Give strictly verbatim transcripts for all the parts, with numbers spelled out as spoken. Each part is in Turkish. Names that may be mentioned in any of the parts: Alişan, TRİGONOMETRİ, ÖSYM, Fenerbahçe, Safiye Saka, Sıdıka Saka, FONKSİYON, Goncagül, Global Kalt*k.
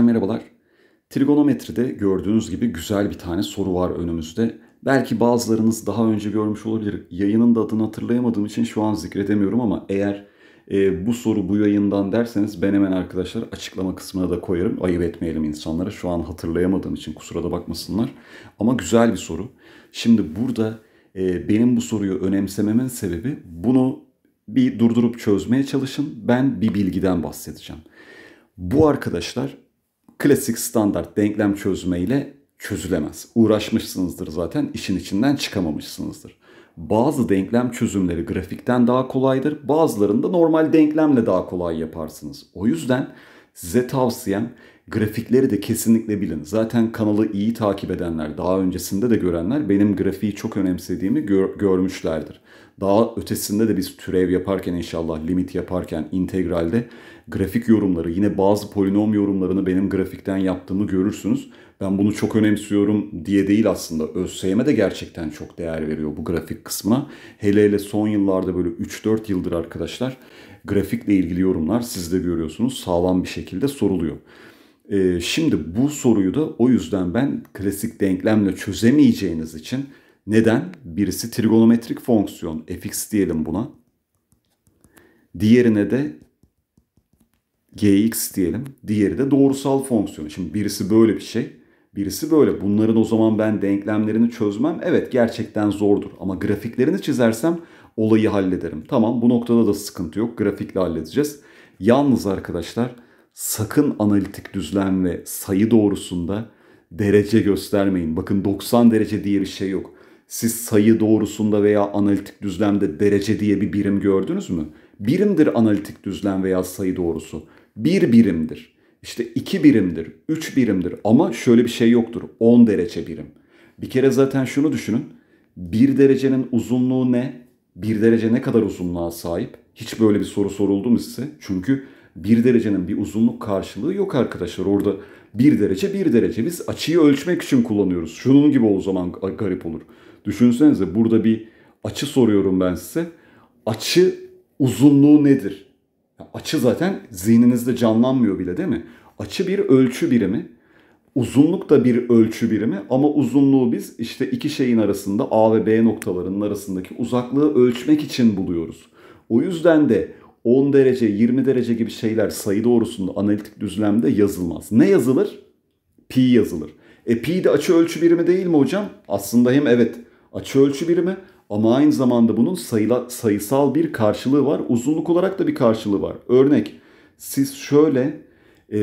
Merhabalar. Trigonometride gördüğünüz gibi güzel bir tane soru var önümüzde. Belki bazılarınız daha önce görmüş olabilir. Yayının da adını hatırlayamadığım için şu an zikredemiyorum ama eğer e, bu soru bu yayından derseniz ben hemen arkadaşlar açıklama kısmına da koyarım. Ayıp etmeyelim insanlara. Şu an hatırlayamadığım için kusura da bakmasınlar. Ama güzel bir soru. Şimdi burada e, benim bu soruyu önemsememin sebebi bunu bir durdurup çözmeye çalışın. Ben bir bilgiden bahsedeceğim. Bu arkadaşlar klasik standart denklem çözmeyle çözülemez. Uğraşmışsınızdır zaten, işin içinden çıkamamışsınızdır. Bazı denklem çözümleri grafikten daha kolaydır. Bazılarında normal denklemle daha kolay yaparsınız. O yüzden size tavsiyem grafikleri de kesinlikle bilin. Zaten kanalı iyi takip edenler, daha öncesinde de görenler benim grafiği çok önemsediğimi gör, görmüşlerdir. Daha ötesinde de biz türev yaparken inşallah, limit yaparken, integralde grafik yorumları, yine bazı polinom yorumlarını benim grafikten yaptığımı görürsünüz. Ben bunu çok önemsiyorum diye değil aslında. ÖSYM de gerçekten çok değer veriyor bu grafik kısmına. Hele hele son yıllarda böyle üç dört yıldır arkadaşlar grafikle ilgili yorumlar siz de görüyorsunuz sağlam bir şekilde soruluyor. Ee, şimdi bu soruyu da o yüzden ben klasik denklemle çözemeyeceğiniz için neden? Birisi trigonometrik fonksiyon f(x) diyelim buna. Diğerine de g(x) diyelim. Diğeri de doğrusal fonksiyon. Şimdi birisi böyle bir şey. Birisi böyle. Bunların o zaman ben denklemlerini çözmem evet gerçekten zordur. Ama grafiklerini çizersem olayı hallederim. Tamam, bu noktada da sıkıntı yok. Grafikle halledeceğiz. Yalnız arkadaşlar sakın analitik düzlem ve sayı doğrusunda derece göstermeyin. Bakın doksan derece diye bir şey yok. Siz sayı doğrusunda veya analitik düzlemde derece diye bir birim gördünüz mü? Birimdir analitik düzlem veya sayı doğrusu. Bir birimdir. İşte iki birimdir. Üç birimdir. Ama şöyle bir şey yoktur. On derece birim. Bir kere zaten şunu düşünün. Bir derecenin uzunluğu ne? Bir derece ne kadar uzunluğa sahip? Hiç böyle bir soru soruldu mu size? Çünkü bir derecenin bir uzunluk karşılığı yok arkadaşlar. Orada bir derece bir derece. Biz açıyı ölçmek için kullanıyoruz. Şunun gibi o zaman garip olur. Düşünsenize burada bir açı soruyorum ben size. Açı uzunluğu nedir? Açı zaten zihninizde canlanmıyor bile değil mi? Açı bir ölçü birimi. Uzunluk da bir ölçü birimi. Ama uzunluğu biz işte iki şeyin arasında A ve B noktalarının arasındaki uzaklığı ölçmek için buluyoruz. O yüzden de on derece, yirmi derece gibi şeyler sayı doğrusunda analitik düzlemde yazılmaz. Ne yazılır? Pi yazılır. E pi de açı ölçü birimi değil mi hocam? Aslında hem evet açı ölçü birimi ama aynı zamanda bunun sayıla, sayısal bir karşılığı var. Uzunluk olarak da bir karşılığı var. Örnek siz şöyle e,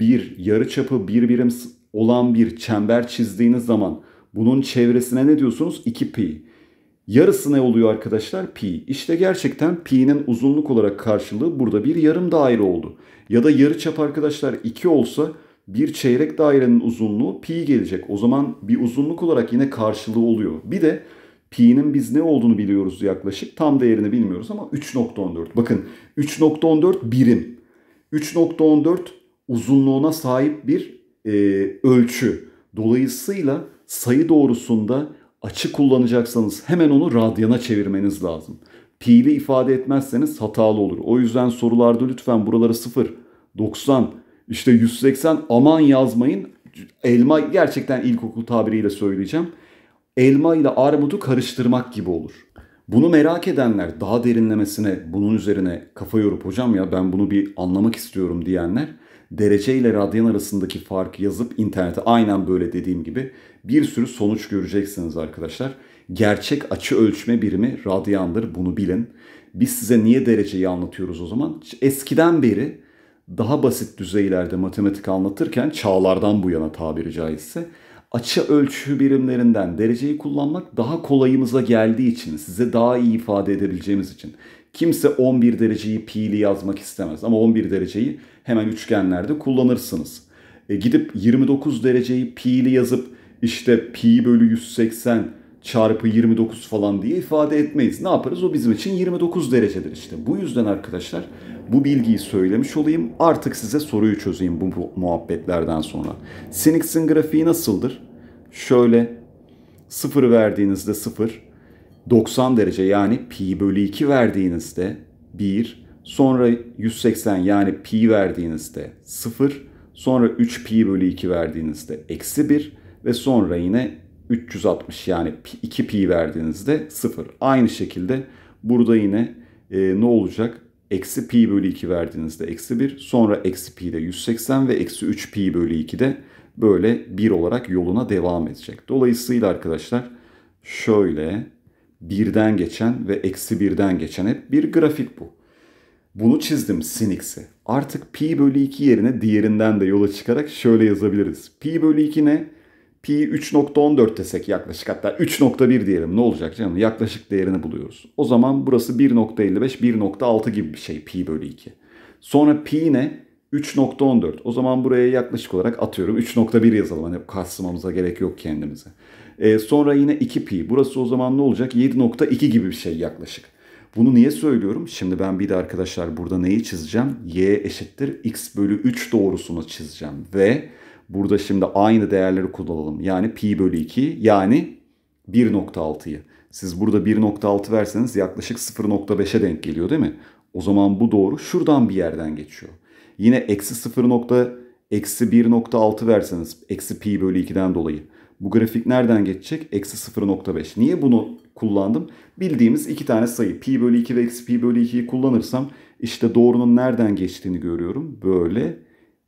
bir yarıçapı bir birim olan bir çember çizdiğiniz zaman bunun çevresine ne diyorsunuz? iki pi. Yarısı ne oluyor arkadaşlar? Pi. İşte gerçekten pi'nin uzunluk olarak karşılığı burada bir yarım daire oldu. Ya da yarıçap arkadaşlar iki olsa bir çeyrek dairenin uzunluğu pi gelecek. O zaman bir uzunluk olarak yine karşılığı oluyor. Bir de pi'nin biz ne olduğunu biliyoruz yaklaşık. Tam değerini bilmiyoruz ama üç nokta on dört. Bakın üç nokta on dört birim. üç nokta on dört uzunluğuna sahip bir e, ölçü. Dolayısıyla sayı doğrusunda açı kullanacaksanız hemen onu radyana çevirmeniz lazım. Pi'li ifade etmezseniz hatalı olur. O yüzden sorularda lütfen buraları sıfır, doksan, işte yüz seksen aman yazmayın. Elma, gerçekten ilkokul tabiriyle söyleyeceğim. Elma ile armudu karıştırmak gibi olur. Bunu merak edenler, daha derinlemesine bunun üzerine kafa yorup hocam ya ben bunu bir anlamak istiyorum diyenler derece ile radyan arasındaki farkı yazıp internete aynen böyle dediğim gibi bir sürü sonuç göreceksiniz arkadaşlar. Gerçek açı ölçme birimi radyandır, bunu bilin. Biz size niye dereceyi anlatıyoruz o zaman? Eskiden beri daha basit düzeylerde matematik anlatırken çağlardan bu yana tabiri caizse açı ölçü birimlerinden dereceyi kullanmak daha kolayımıza geldiği için, size daha iyi ifade edebileceğimiz için. Kimse on bir dereceyi pi'li yazmak istemez ama on bir dereceyi hemen üçgenlerde kullanırsınız. E gidip yirmi dokuz dereceyi pi'li yazıp işte pi bölü yüz seksen çarpı yirmi dokuz falan diye ifade etmeyiz. Ne yaparız? O bizim için yirmi dokuz derecedir işte. Bu yüzden arkadaşlar bu bilgiyi söylemiş olayım. Artık size soruyu çözeyim bu muhabbetlerden sonra. Sin x'in grafiği nasıldır? Şöyle sıfır verdiğinizde sıfır. doksan derece yani pi bölü iki verdiğinizde bir. Sonra yüz seksen yani pi verdiğinizde sıfır. Sonra üç pi bölü iki verdiğinizde eksi bir ve sonra yine üç yüz altmış yani iki pi verdiğinizde sıfır. Aynı şekilde burada yine e, ne olacak? Eksi pi bölü iki verdiğinizde eksi bir, sonra eksi pi de yüz seksen ve eksi üç pi bölü iki de böyle bir olarak yoluna devam edecek. Dolayısıyla arkadaşlar şöyle birden geçen ve eksi birden geçen hep bir grafik bu. Bunu çizdim sin x'i. Artık pi bölü iki yerine diğerinden de yola çıkarak şöyle yazabiliriz. Pi bölü iki ne? Pi üç nokta on dört desek yaklaşık, hatta üç nokta bir diyelim, ne olacak canım? Yaklaşık değerini buluyoruz. O zaman burası bir nokta elli beş, bir nokta altı gibi bir şey pi bölü iki. Sonra pi ne? üç nokta on dört. O zaman buraya yaklaşık olarak atıyorum üç nokta bir yazalım. Hani kasmamıza gerek yok kendimize. Ee, sonra yine iki pi. Burası o zaman ne olacak? yedi nokta iki gibi bir şey yaklaşık. Bunu niye söylüyorum? Şimdi ben bir de arkadaşlar burada neyi çizeceğim? Y eşittir x bölü üç doğrusunu çizeceğim. Ve burada şimdi aynı değerleri kullanalım. Yani pi bölü iki, yani bir nokta altıyı. Siz burada bir nokta altı verseniz yaklaşık sıfır nokta beşe denk geliyor değil mi? O zaman bu doğru şuradan bir yerden geçiyor. Yine eksi sıfır eksi bir nokta altı verseniz eksi pi bölü ikiden dolayı. Bu grafik nereden geçecek? Eksi sıfır nokta beş. Niye bunu kullandım? Bildiğimiz iki tane sayı pi bölü iki ve eksi pi bölü ikiyi kullanırsam işte doğrunun nereden geçtiğini görüyorum. Böyle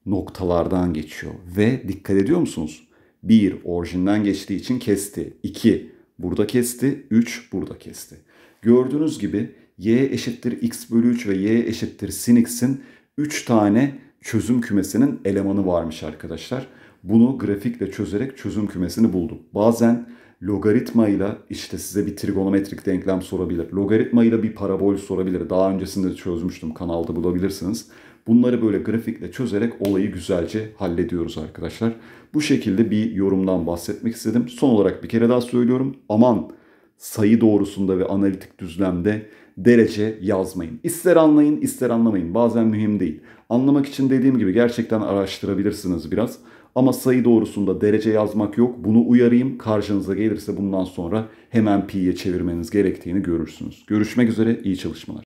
noktalardan geçiyor. Ve dikkat ediyor musunuz? bir orijinden geçtiği için kesti. iki burada kesti. üç burada kesti. Gördüğünüz gibi y eşittir x bölü üç ve y eşittir sin x'in üç tane çözüm kümesinin elemanı varmış arkadaşlar. Bunu grafikle çözerek çözüm kümesini buldum. Bazen logaritmayla işte size bir trigonometrik denklem sorabilir. Logaritmayla bir parabol sorabilir. Daha öncesinde de çözmüştüm, kanalda bulabilirsiniz. Bunları böyle grafikle çözerek olayı güzelce hallediyoruz arkadaşlar. Bu şekilde bir yorumdan bahsetmek istedim. Son olarak bir kere daha söylüyorum. Aman sayı doğrusunda ve analitik düzlemde derece yazmayın. İster anlayın ister anlamayın. Bazen mühim değil. Anlamak için dediğim gibi gerçekten araştırabilirsiniz biraz. Ama sayı doğrusunda derece yazmak yok. Bunu uyarayım. Karşınıza gelirse bundan sonra hemen pi'ye çevirmeniz gerektiğini görürsünüz. Görüşmek üzere. İyi çalışmalar.